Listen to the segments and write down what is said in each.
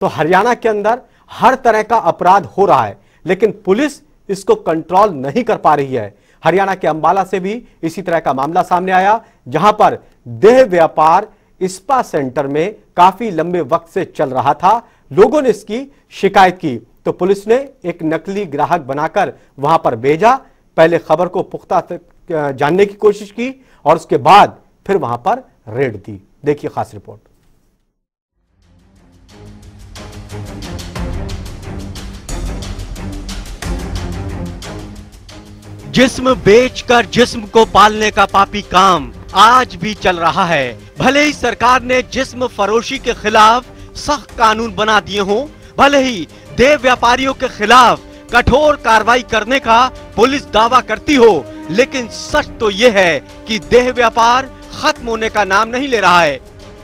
तो हरियाणा के अंदर हर तरह का अपराध हो रहा है, लेकिन पुलिस इसको कंट्रोल नहीं कर पा रही है। हरियाणा के अंबाला से भी इसी तरह का मामला सामने आया, जहां पर देह व्यापार स्पा सेंटर में काफी लंबे वक्त से चल रहा था। लोगों ने इसकी शिकायत की तो पुलिस ने एक नकली ग्राहक बनाकर वहां पर भेजा। पहले खबर को पुख्ता जानने की कोशिश की और उसके बाद फिर वहां पर रेड दी। देखिए खास रिपोर्ट। जिस्म बेचकर जिस्म को पालने का पापी काम आज भी चल रहा है। भले ही सरकार ने जिस्म फरोशी के खिलाफ सख्त कानून बना दिए हों, भले ही देह व्यापारियों के खिलाफ कठोर कार्रवाई करने का पुलिस दावा करती हो, लेकिन सच तो ये है कि देह व्यापार खत्म होने का नाम नहीं ले रहा है।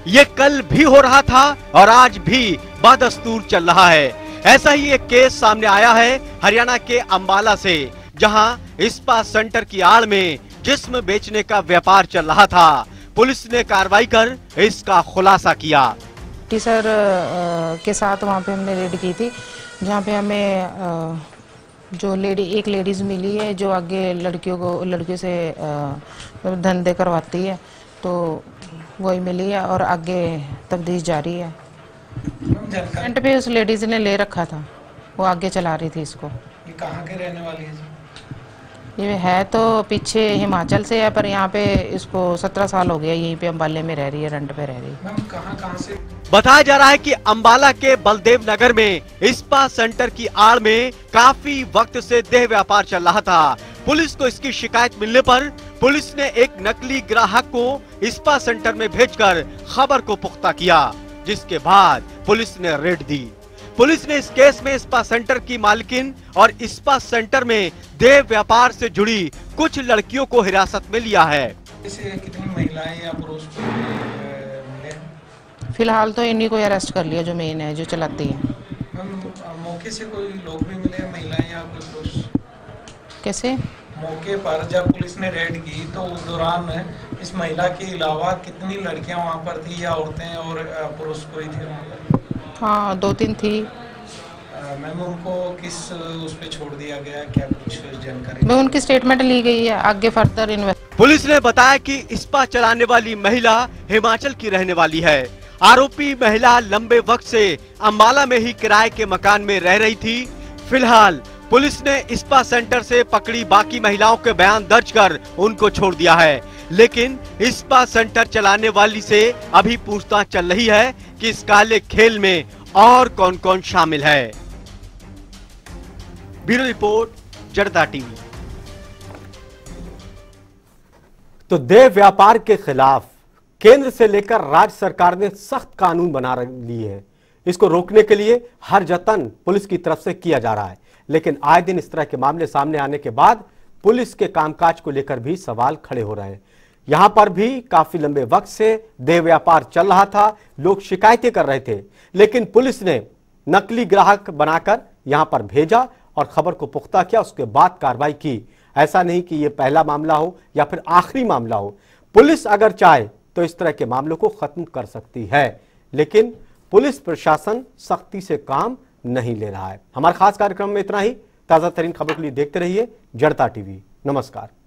ये कल भी हो रहा था और आज भी बदस्तूर चल रहा है। ऐसा ही एक केस सामने आया है हरियाणा के अंबाला से, जहां स्पा सेंटर की आड़ में जिस्म बेचने का व्यापार चल रहा था। पुलिस ने कार्रवाई कर इसका खुलासा किया। टीचर के साथ वहां पे हमने रेड की थी, जहां पे हमें जो लेडी एक लेडीज मिली है जो आगे लड़कियों से धंधे करवाती है, तो वही मिली है और आगे तफ्तीश जारी है। सेंटर पे उस लेडीज ने ले रखा था, वो आगे चला रही थी इसको। ये कहाँ के रहने वाली है? ये है तो पीछे हिमाचल से है, पर यहाँ पे इसको 17 साल हो गया, यहीं पे अंबाले में रह रही है, रेंट पे रह रही है। कहाँ से? बताया जा रहा है कि अंबाला के बलदेव नगर में स्पा सेंटर की आड़ में काफी वक्त से देह व्यापार चल रहा था। पुलिस को इसकी शिकायत मिलने पर पुलिस ने एक नकली ग्राहक को स्पा सेंटर में भेजकर खबर को पुख्ता किया, जिसके बाद पुलिस ने रेड दी। पुलिस ने इस केस में स्पा सेंटर की मालकिन और स्पा सेंटर में देह व्यापार से जुड़ी कुछ लड़कियों को हिरासत में लिया है। कितनी महिलाएं या पुरुष मिले? फिलहाल तो इन्हीं को अरेस्ट कर लिया जो मेन है, जो चलाती है। मौके से कोई लोग भी मिले, महिलाएं या पुरुष? कैसे मौके पर जब पुलिस ने रेड की तो उस दौरान इस महिला के अलावा कितनी लड़कियां वहां पर थी या औरतें और पुरुष कोई थे वहां? हाँ, 2-3 थी। मैम उनको किस उस पे छोड़ दिया गया, क्या कुछ जानकारी? मैं उनकी स्टेटमेंट ली गई है, आगे फर्दर इन्वेस्ट। पुलिस ने बताया कि स्पा चलाने वाली महिला हिमाचल की रहने वाली है। आरोपी महिला लंबे वक्त से अंबाला में ही किराए के मकान में रह रही थी। फिलहाल पुलिस ने स्पा सेंटर से पकड़ी बाकी महिलाओं के बयान दर्ज कर उनको छोड़ दिया है, लेकिन स्पा सेंटर चलाने वाली से अभी पूछताछ चल रही है कि इस काले खेल में और कौन कौन शामिल है। ब्यूरो रिपोर्ट, जनता टीवी। तो देह व्यापार के खिलाफ केंद्र से लेकर राज्य सरकार ने सख्त कानून बना लिए हैं। इसको रोकने के लिए हर जतन पुलिस की तरफ से किया जा रहा है, लेकिन आए दिन इस तरह के मामले सामने आने के बाद पुलिस के कामकाज को लेकर भी सवाल खड़े हो रहे हैं। यहां पर भी काफी लंबे वक्त से देह व्यापार चल रहा था, लोग शिकायतें कर रहे थे, लेकिन पुलिस ने नकली ग्राहक बनाकर यहां पर भेजा और खबर को पुख्ता किया, उसके बाद कार्रवाई की। ऐसा नहीं कि यह पहला मामला हो या फिर आखिरी मामला हो। पुलिस अगर चाहे तो इस तरह के मामलों को खत्म कर सकती है, लेकिन पुलिस प्रशासन सख्ती से काम नहीं ले रहा है। हमारे खास कार्यक्रम में इतना ही। ताजा तरीन खबर के लिए देखते रहिए जनता टीवी। नमस्कार।